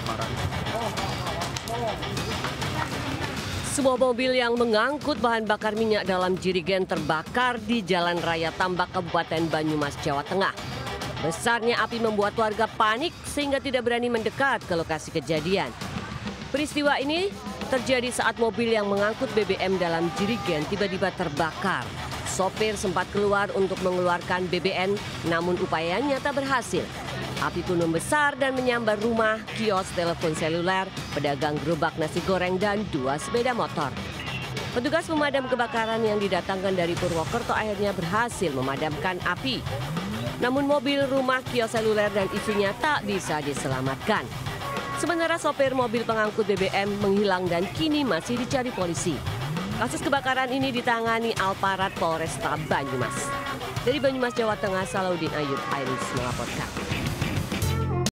paparan. Sebuah mobil yang mengangkut bahan bakar minyak dalam jirigen terbakar di Jalan Raya Tambak, Kabupaten Banyumas, Jawa Tengah. Besarnya api membuat warga panik sehingga tidak berani mendekat ke lokasi kejadian. Peristiwa ini terjadi saat mobil yang mengangkut BBM dalam jirigen tiba-tiba terbakar. Sopir sempat keluar untuk mengeluarkan BBM, namun upayanya tak berhasil. Api pun membesar dan menyambar rumah, kios telepon seluler, pedagang gerobak nasi goreng, dan 2 sepeda motor. Petugas pemadam kebakaran yang didatangkan dari Purwokerto akhirnya berhasil memadamkan api. Namun mobil, rumah, kios seluler, dan isinya tak bisa diselamatkan. Sementara sopir mobil pengangkut BBM menghilang dan kini masih dicari polisi. Kasus kebakaran ini ditangani Aparat Polresta Banyumas. Dari Banyumas, Jawa Tengah, Salauddin Ayub, Aris melaporkan.